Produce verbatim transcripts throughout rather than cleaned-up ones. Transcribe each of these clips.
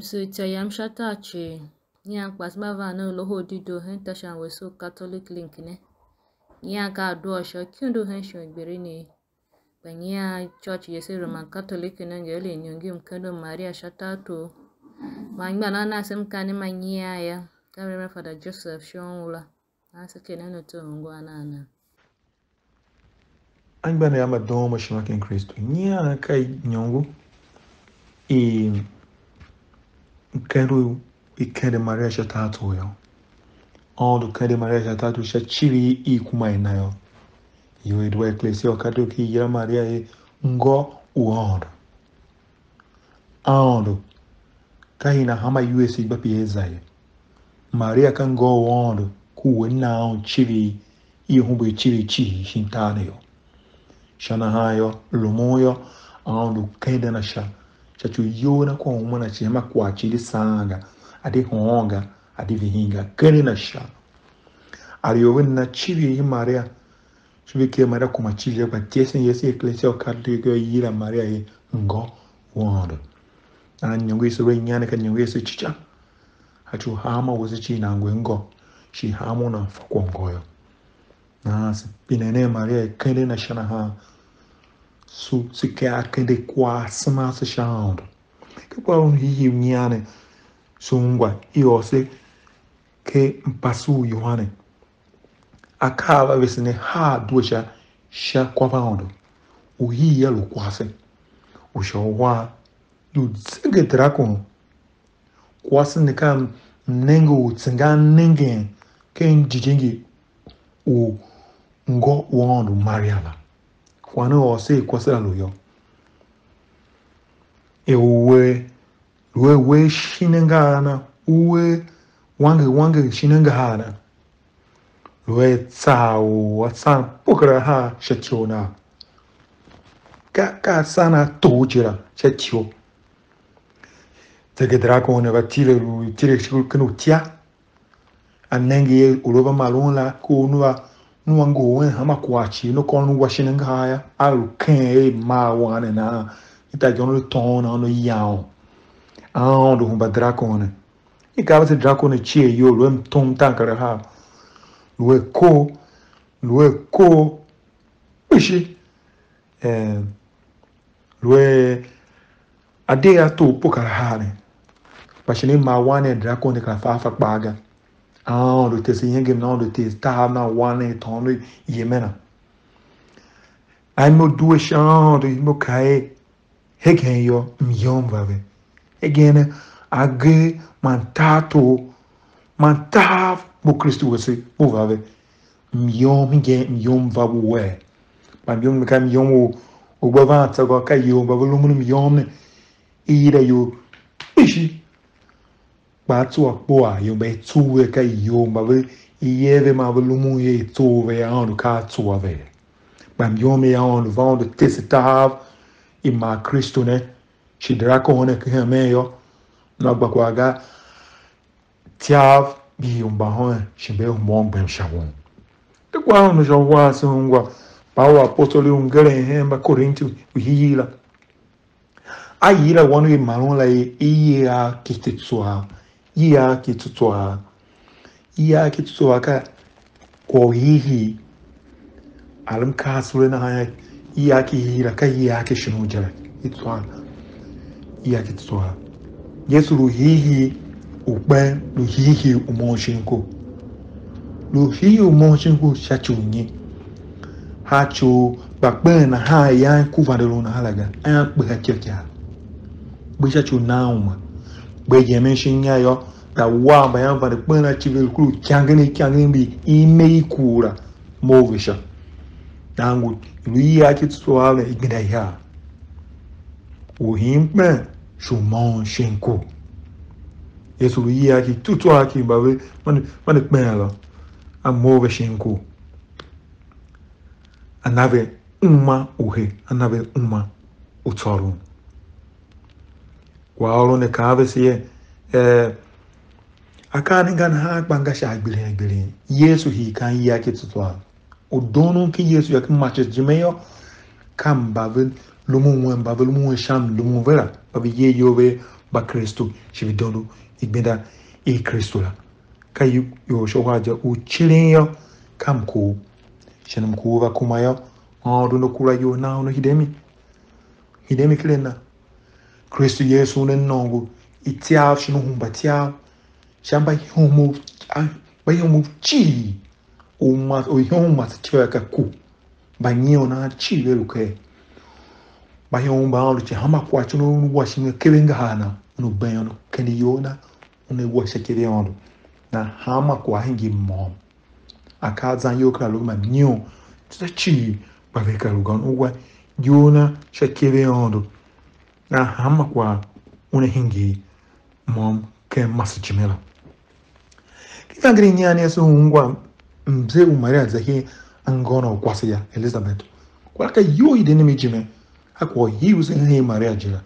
So it's a yam shatachi. Yan Pasmava no loho dido hentashan was so Catholic link ne. Yan ka do a shakundo henshon berini. When yan church yes Roman Catholic and angel in young gim candle Maria Shatato. My banana some canny my yaya. Can't remember Fada Joseph Shonhula. Answer canano to Guanana. I'm Banama Doma Shmakin Christ. Nya Kai Nyongo. E. Quero e quero Maria Shatato yo. All the quero Maria Shatato shachiri e kumainayo. You would work less your Kaduki Yara Maria Ngo Uondo. Ondo Kahina Hama U S Bapiezai. Maria can go on who now chili e humble chili chi shintaneo. Shanahayo, Lomoyo, Ondo Kadanasha. Chachu yona kwa umana chihema kwa chili sanga adi honga adi vihinga kani na sha aliyoweni na chili hii maria chubikia maria kumachili ya patiesi yesi eklesia wakati yira maria hii ngo wando na nyongesu we nyane ka nyongesu chicha hachu hama wazichi na ngwe ngo shi hama na fakwa mgoyo na pinene maria hii kani na sha na haa su se quer que de quase mais achando que qual rio miane sungwa iose que passo yohane acaba vesne ha ducha sha kwapando o rio lo quase o showa do tsingetra com quase nekam nengo tsingan nengen ken jijingi o ngo wondo mariana Kwano or say Quasaloyo. Ewe, Uwe Shinangana, Uwe Wanga Wanga Shinangahana. Lue Tsao, what son Pokraha, Shachona. Kaka Sana Tojira, Shacho. Take a dragon of a tiru, Tirichu Canutia. And Nangi Uruba Malona, Kunua. No one go in Hamakwachi, no con washing and higher. I'll cane my one and ah, it I don't turn on the yow. Ah, the Humba Dracon. It covers a dracon a cheer, you rum tom tanker ha. Lue co, Lue co, wishy, and Lue a day or two poker hardy. But she named my one and draconic fafa bagger. Ah, do tese yenge na do tese ta na wane tonu yemena. Ai mo duwe shan do mo kai hegen yo myon vave. Again age mantato mantav mo Kristo wese mo vave. Myon mgen myon vabu we. Ba myon me kai myon o o bavanta go kai yo babu lumu myon ne. Ira yo ishi. Batsu akboa yo be tuwe ka yo mabwe yeve mabulumu ye tuwe ya onu ka tuwe bam yo me ya onu vando tesitav ima Kristo ne shidrako hone keme yo na bakwaga tiav bi umbahon shibe umbem shawon de kwa onu jowa sungwa pawo apostoli ungere hemba Korinto uhila ayira wonu imalon la iye a kitetswa Ia kitutua, ia kitutua ka kohihi, alam kasule na haya, ia kihira ka ia kishinujala, ituwa, ia kitutua. Yesu luhihi upen, luhihi umonshinko, luhihi umonshinko shachunyi, hachu bakben na haya kuvandelona halaga, ayampu hakiakia, bishachu nauma. Bejemishinya yo da wa ba yan fara pana chivel kru kyangani kyangani bi imei kura movisha dangu lui yake tsoala igida ya uhimpe shumon shenko yesu lui yake tutu yake bawe man man kmela amove shenko anave uma uhe anave uma utsaru Qual ne cave eh a caningan hag bangasha bilin bilin. Yesu he can yak it to one. O donon ki yesu yak matches Jimeo. Come babble, Lumu and Babble Moon Sham Lumu Vera, Babi Yove, ba Kristo shividono igbenda e Kristo la kayu yo showaja u chileyo kamku shenam kuwa kumayo odo no kula yo na no hidemi hidemi klena Kristo Yesu ne nongo itia shinu humbatia shamba homo ah bayomu chi uma oyoma tchaka ku banyo na chi veluke bayomba oluche hama kwa chuno nuwa shimwe kelenga hana no bayono kaniona unewa shekere ondo na hama kwa hingi mom akaza yokra luma nyo tsachi baveka lugan uwa yona shekere ondo na hama kwa une hingi mom ke masuchimela kifa grinyani aso ngwa mzee umaria zahi angona kwase ya Elizabeth kwaka yo idene mijime akwa hiuze he maria jira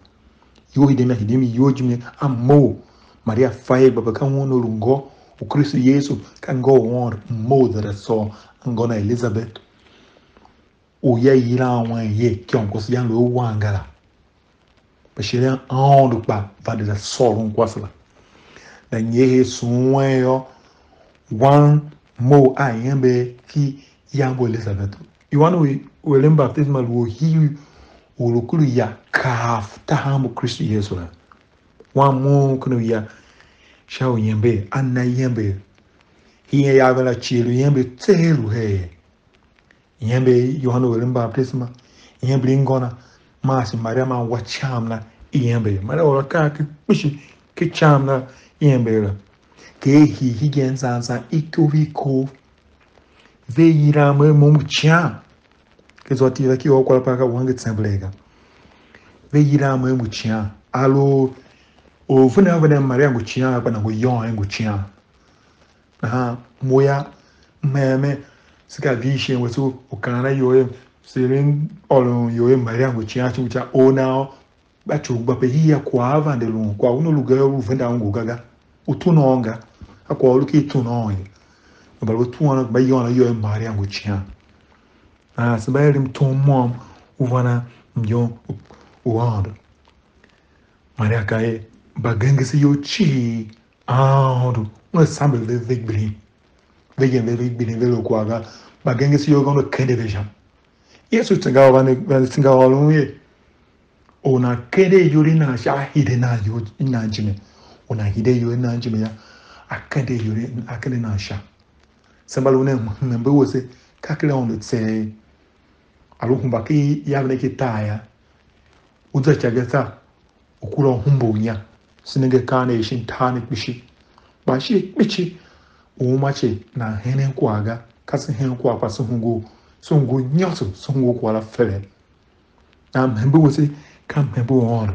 yo idene hidemi yo jime ammo maria fae baba kan wono rungo ukristo yesu kan go won mo that so angona Elizabeth oya yira won ye kyonko si yan lo wangala bashira on dupa vade that so run kwasala dan yehe sunwayo one mo ayembe ki yambo Elizabeth you want we will baptismal wo hi ulukuru ya kafta hamu Kristo Yesu la one mo kuno ya shao yembe anna yembe hiye ya bala chilu yembe telu he yembe yohano will baptismal yembe ngona masi maria ma wachamna yembe mara ola ka kishi kichamna yembe la Kehi higensansa ikoviko veira mumucha kezotiva ki okola paka wange tsemblega veira mumucha alo ovuna vana maria nguchia bana goyon nguchia aha moya meme sikavishe wetu okana yoye sirin olon yoye maria nguchia chucha ona bachugba pehiya kwa vandelun kwa uno lugar uvenda ngugaga utunonga akwa oluki tunoye balo tuona bayona yo maria nguchia ah sabaye mtomom uvana mjo uwanda maria kae bagenge se yochi ah do no samble de vegbri vegen de vegbri velo kwaga bagenge se yogono kende veja yesu tsinga vane vane tsinga walunye ona kede yuri na shahide na yo inanjine ona hide yo inanjime ya akade yore akade na sha sambalo ne mbe wose kakle on tse alo kumbaki yabne kitaya uza chageta ukura humbonya sinenge kane shin tane bishi bashi bichi umache na henen kwaga kasi hen kwa kwa sungu sungu nyaso sungu kwa la fele na mbe wose kam mbe on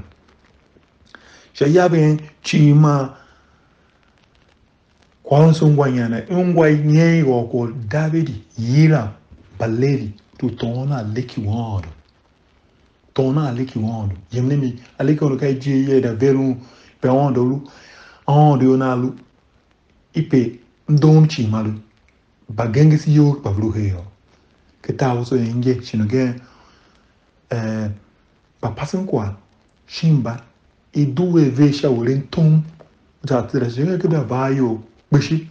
shayaben chima Kwanso ngwanyana ngwa nyego ko David yira baleri to tona leki wondo tona leki wondo yemnemi aleki ono kai jiye da velu pe wondo lu ondo na lu ipe ndom chimalu bagenge si yo pavlu heo ketawo so nge chinoge eh papasen kwa shimba iduwe vesha ulentum jatira shinga keda bayo bishi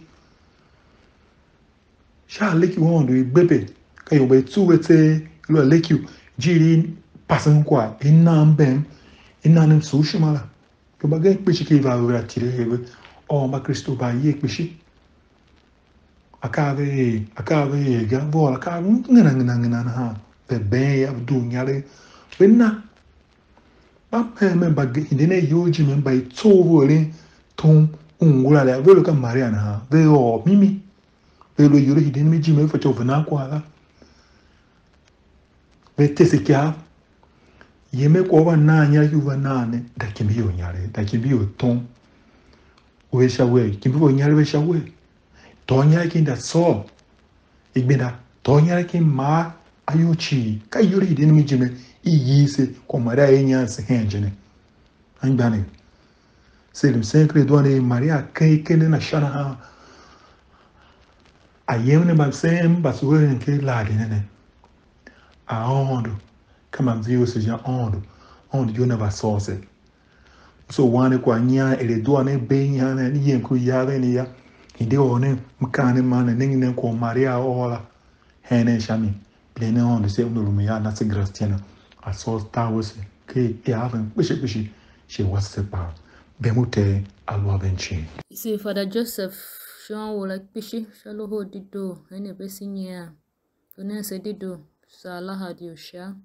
sha leki wondo bebe kayo be tuwete lo leki jiri pasan kwa inambem inanem sushimala ko bagay bishi ke va ora tirebe o ma Kristo ba ye bishi akave akave gabo akave ngana ngana ngana ha bebe abdunyale benna apa me bagay dine yoji me bay towole tom ungula la velo ka maria na veo mimi velo yoro hideni me jime fo chovna kwa la betesekia yeme ko ba na nya yuva na ne dakimbiyo nyare dakimbiyo tom we shawe kimbiyo nyare we shawe tonya kinda so igbenda tonya kin ma ayuchi ka yoro hideni me jime iyise ko maria enya se henjene angbane Selim sempre doane Maria kai kene na shana ayemne babsem basuwe ke ladine ne a ondo kama mzio seja ondo ondo yona basose so one kwa nya ele do na be nya na ni yenku yare ni ya ide one mkane man na ngine ko maria ola hene shami plene on de se unulume ya na se grastiana asolta wose ke e haven bishi bishi she was sepa bemute alwa benchi si Fada Joseph Shonhula bishi shalo hodido ene besinya tuna se dido sala hadio sha.